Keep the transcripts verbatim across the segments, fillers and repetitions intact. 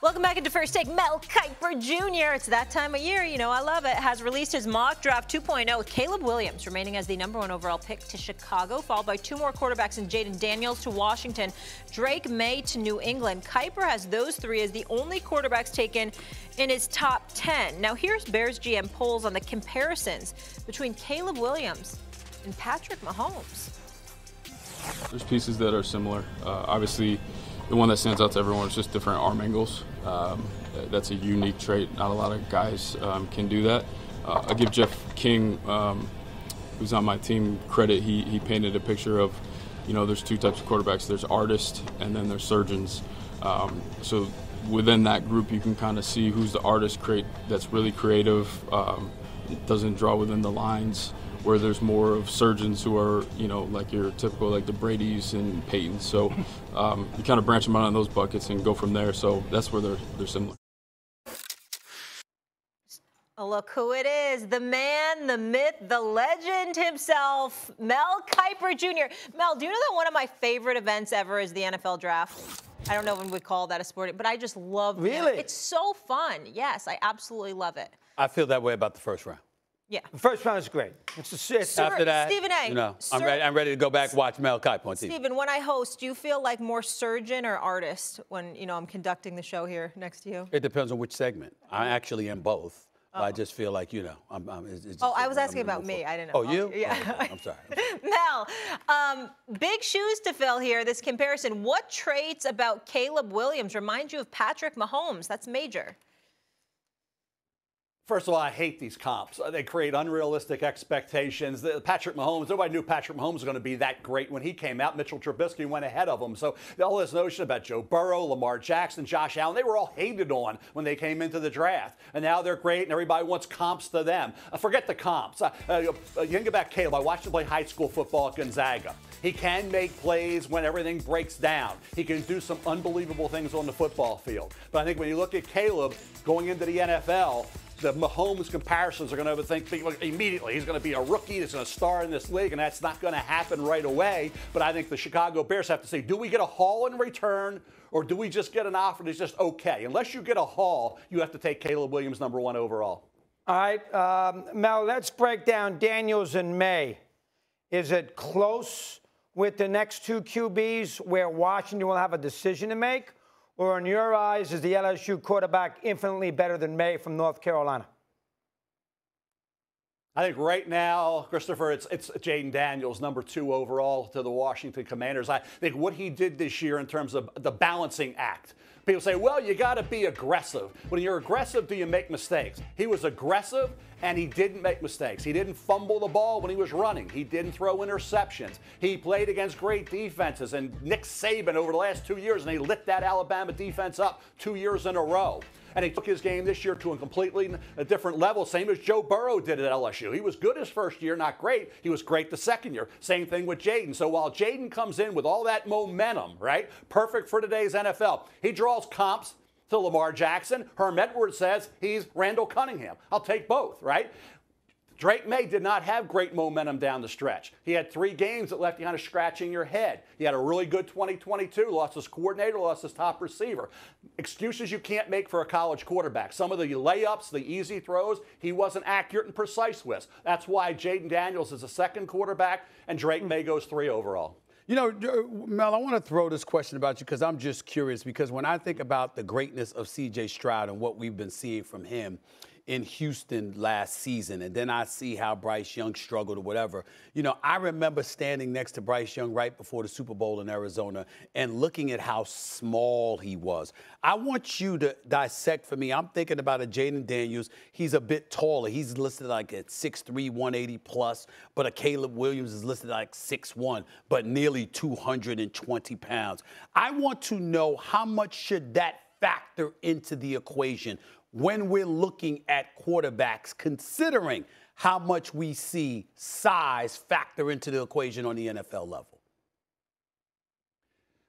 Welcome back into First Take. Mel Kiper Junior, it's that time of year, you know, I love it, has released his mock draft two point oh with Caleb Williams remaining as the number one overall pick to Chicago, followed by two more quarterbacks in Jayden Daniels to Washington, Drake Maye to New England. Kiper has those three as the only quarterbacks taken in his top ten. Now here's Bears G M polls on the comparisons between Caleb Williams and Patrick Mahomes. There's pieces that are similar. Uh, obviously, the one that stands out to everyone is just different arm angles. Um, that's a unique trait. Not a lot of guys um, can do that. Uh, I give Jeff King, um, who's on my team, credit. He he painted a picture of, you know, there's two types of quarterbacks. There's artists and then there's surgeons. Um, so within that group, you can kind of see who's the artist create that's really creative, um, doesn't draw within the lines, where there's more of surgeons who are, you know, like your typical, like the Brady's and Peyton's. So um, you kind of branch them out on those buckets and go from there. So that's where they're, they're similar. Oh, look who it is, the man, the myth, the legend himself, Mel Kiper Junior Mel, do you know that one of my favorite events ever is the N F L Draft? I don't know if we would call that a sport, but I just love it. Really? That. It's so fun. Yes, I absolutely love it. I feel that way about the first round. Yeah. The first round is great. It's a shit. Sir, after that, Stephen A., you know, sir, I'm, ready, I'm ready to go back and watch Mel Kiper on T V. Stephen, when I host, do you feel like more surgeon or artist when, you know, I'm conducting the show here next to you? It depends on which segment. I actually am both. Oh. I just feel like, you know, I'm... I'm it's just oh, I was asking about me. I didn't know. Oh, you? Yeah. Oh, okay. I'm sorry. Mel, um, big shoes to fill here, this comparison. What traits about Caleb Williams remind you of Patrick Mahomes? That's major. First of all, I hate these comps. They create unrealistic expectations. The, Patrick Mahomes, nobody knew Patrick Mahomes was going to be that great when he came out. Mitchell Trubisky went ahead of him. So all this notion about Joe Burrow, Lamar Jackson, Josh Allen, they were all hated on when they came into the draft. And now they're great, and everybody wants comps to them. Uh, forget the comps. Uh, uh, you think about Caleb. I watched him play high school football at Gonzaga. He can make plays when everything breaks down. He can do some unbelievable things on the football field. But I think when you look at Caleb going into the N F L, the Mahomes comparisons are going to think immediately he's going to be a rookie that's going to star in this league, and that's not going to happen right away. But I think the Chicago Bears have to say, do we get a haul in return, or do we just get an offer that's just okay? Unless you get a haul, you have to take Caleb Williams number one overall. All right, um, Mel, let's break down Daniels and Maye. Is it close with the next two Q Bs where Washington will have a decision to make? Or in your eyes, is the L S U quarterback infinitely better than Maye from North Carolina? I think right now, Christopher, it's, it's Jayden Daniels, number two overall to the Washington Commanders. I think what he did this year in terms of the balancing act. People say, well, you got to be aggressive. When you're aggressive, do you make mistakes? He was aggressive, and he didn't make mistakes. He didn't fumble the ball when he was running. He didn't throw interceptions. He played against great defenses, and Nick Saban over the last two years, and he lit that Alabama defense up two years in a row. And he took his game this year to a completely a different level, same as Joe Burrow did at L S U. He was good his first year, not great. He was great the second year. Same thing with Jayden. So while Jayden comes in with all that momentum, right, perfect for today's N F L, he draws comps to Lamar Jackson. Herm Edwards says he's Randall Cunningham. I'll take both, right? Drake Maye did not have great momentum down the stretch. He had three games that left you kind of scratching your head. He had a really good twenty twenty-two, lost his coordinator, lost his top receiver. Excuses you can't make for a college quarterback. Some of the layups, the easy throws, he wasn't accurate and precise with. That's why Jayden Daniels is a second quarterback and Drake Maye goes three overall. You know, Mel, I want to throw this question about you because I'm just curious, because when I think about the greatness of C J Stroud and what we've been seeing from him in Houston last season, and then I see how Bryce Young struggled or whatever. You know, I remember standing next to Bryce Young right before the Super Bowl in Arizona and looking at how small he was. I want you to dissect for me. I'm thinking about a Jayden Daniels. He's a bit taller. He's listed like at six three, one eighty plus, but a Caleb Williams is listed like six one, but nearly two hundred twenty pounds. I want to know how much should that factor into the equation when we're looking at quarterbacks, considering how much we see size factor into the equation on the N F L level?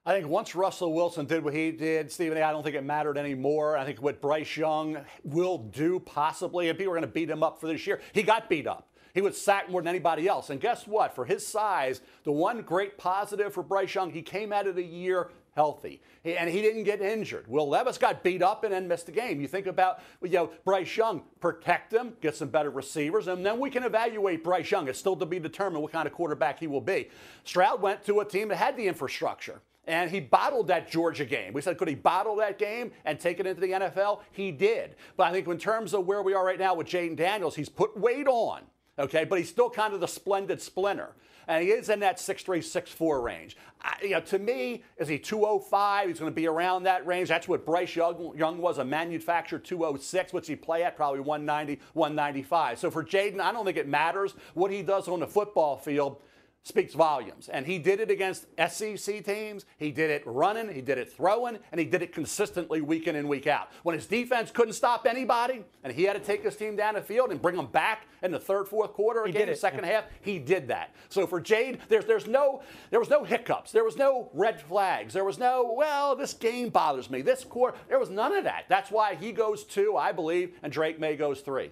I think once Russell Wilson did what he did, Stephen A., I don't think it mattered anymore. I think what Bryce Young will do possibly, and people are going to beat him up for this year, he got beat up. He was sacked more than anybody else. And guess what? For his size, the one great positive for Bryce Young, he came out of the year healthy. He, and he didn't get injured. Will Levis got beat up and then missed the game. You think about, you know, Bryce Young, protect him, get some better receivers, and then we can evaluate Bryce Young. It's still to be determined what kind of quarterback he will be. Stroud went to a team that had the infrastructure, and he bottled that Georgia game. We said, could he bottle that game and take it into the N F L? He did. But I think in terms of where we are right now with Jayden Daniels, he's put weight on, okay, but he's still kind of the splendid splinter. And he is in that six three, six four range. I, you know, to me, is he two oh five? He's going to be around that range. That's what Bryce Young, Young was, a manufactured two oh six, which he play at probably one ninety, one ninety-five. So for Jayden, I don't think it matters. What he does on the football field speaks volumes. And he did it against S E C teams. He did it running. He did it throwing. And he did it consistently week in and week out. When his defense couldn't stop anybody and he had to take his team down the field and bring them back in the third, fourth quarter, again, the second yeah. half, he did that. So for Jayden, there's, there's no, there was no hiccups. There was no red flags. There was no, well, this game bothers me. This quarter, there was none of that. That's why he goes two, I believe, and Drake Maye goes three.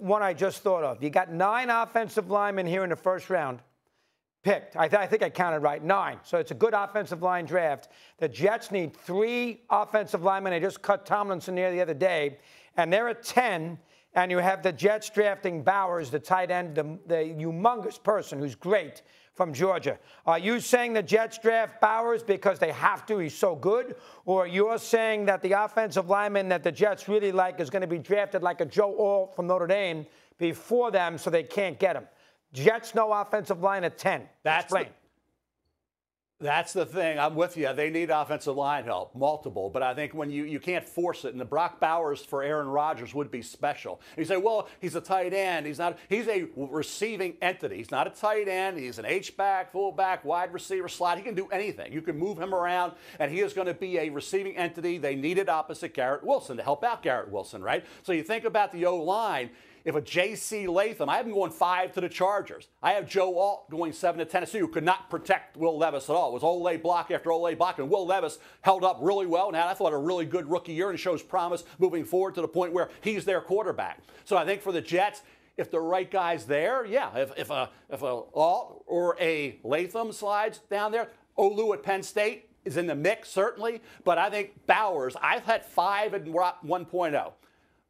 One I just thought of. You got nine offensive linemen here in the first round picked. I, th I think I counted right, nine. So it's a good offensive line draft. The Jets need three offensive linemen. They just cut Tomlinson there the other day, and they're at ten. And you have the Jets drafting Bowers, the tight end, the, the humongous person who's great from Georgia. Are you saying the Jets draft Bowers because they have to, he's so good? Or you're saying that the offensive lineman that the Jets really like is going to be drafted like a Joe Alt from Notre Dame before them so they can't get him? Jets, no offensive line at ten. That's plain. That's the thing. I'm with you. They need offensive line help, multiple. But I think when you, you can't force it, and the Brock Bowers for Aaron Rodgers would be special. And you say, well, he's a tight end. He's not. He's a receiving entity. He's not a tight end. He's an H-back, fullback, wide receiver, slot. He can do anything. You can move him around, and he is going to be a receiving entity. They needed opposite Garrett Wilson to help out Garrett Wilson, right? So you think about the O-line. If a J C Latham, I have him going five to the Chargers. I have Joe Alt going seven to Tennessee, who could not protect Will Levis at all. It was Ole block after Ole block, and Will Levis held up really well and had, I thought, a really good rookie year and shows promise moving forward to the point where he's their quarterback. So I think for the Jets, if the right guy's there, yeah, if, if, a, if a Alt or a Latham slides down there, Olu at Penn State is in the mix, certainly, but I think Bowers, I've had five and we're at one point oh.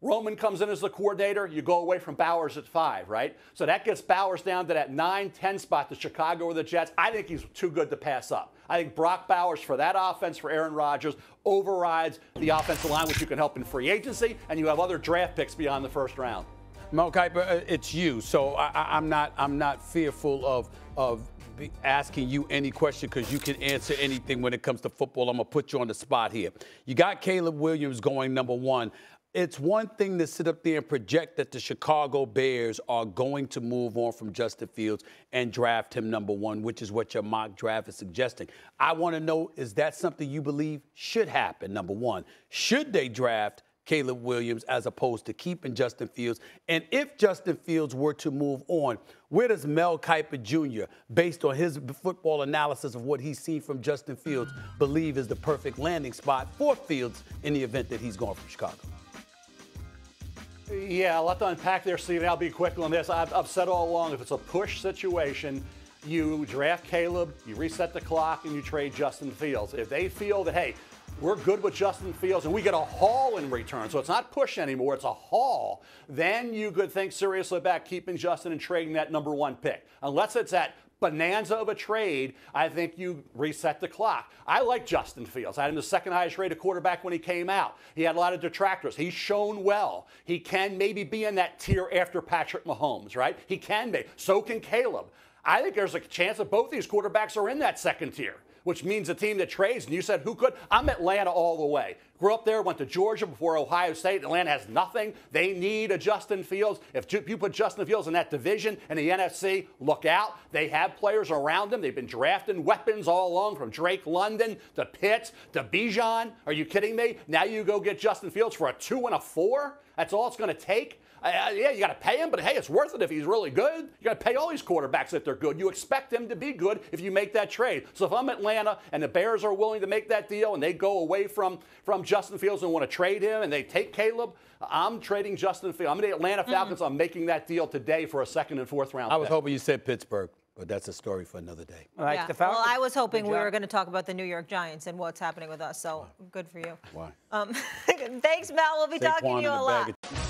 Roman comes in as the coordinator. You go away from Bowers at five, right? So that gets Bowers down to that nine ten spot to Chicago or the Jets. I think he's too good to pass up. I think Brock Bowers for that offense for Aaron Rodgers overrides the offensive line, which you can help in free agency, and you have other draft picks beyond the first round. Mel Kiper, it's you, so I, I'm not I'm not fearful of of asking you any question because you can answer anything when it comes to football. I'm gonna put you on the spot here. You got Caleb Williams going number one. It's one thing to sit up there and project that the Chicago Bears are going to move on from Justin Fields and draft him number one, which is what your mock draft is suggesting. I want to know, is that something you believe should happen, number one? Should they draft Caleb Williams as opposed to keeping Justin Fields? And if Justin Fields were to move on, where does Mel Kiper Junior, based on his football analysis of what he's seen from Justin Fields, believe is the perfect landing spot for Fields in the event that he's gone from Chicago? Yeah, a lot to unpack there, Steve. I'll be quick on this. I've, I've said all along, if it's a push situation, you draft Caleb, you reset the clock, and you trade Justin Fields. If they feel that, hey, we're good with Justin Fields, and we get a haul in return, so it's not push anymore, it's a haul, then you could think seriously about keeping Justin and trading that number one pick. Unless it's at bonanza of a trade, I think you reset the clock. I like Justin Fields. I had him the second highest rated quarterback when he came out. He had a lot of detractors. He's shown well. He can maybe be in that tier after Patrick Mahomes, right? He can be. So can Caleb. I think there's a chance that both these quarterbacks are in that second tier, which means a team that trades, and you said who could? I'm Atlanta all the way. Grew up there, went to Georgia before Ohio State. Atlanta has nothing. They need a Justin Fields. If you put Justin Fields in that division and the N F C, look out. They have players around them. They've been drafting weapons all along, from Drake London to Pitts to Bijan. Are you kidding me? Now you go get Justin Fields for a two and a four? That's all it's going to take? Uh, yeah, you got to pay him, but hey, it's worth it if he's really good. You got to pay all these quarterbacks if they're good. You expect them to be good if you make that trade. So if I'm Atlanta and the Bears are willing to make that deal and they go away from, from Justin Fields and want to trade him and they take Caleb, I'm trading Justin Fields. I'm in the Atlanta Falcons. Mm. I'm making that deal today for a second and fourth round. I was pick. hoping you said Pittsburgh. But that's a story for another day. All right, yeah. the Falcons, well, I was hoping we were going to talk about the New York Giants and what's happening with us, so wow. good for you. Why? Um, thanks, Mel. We'll be Saquon talking to you a lot.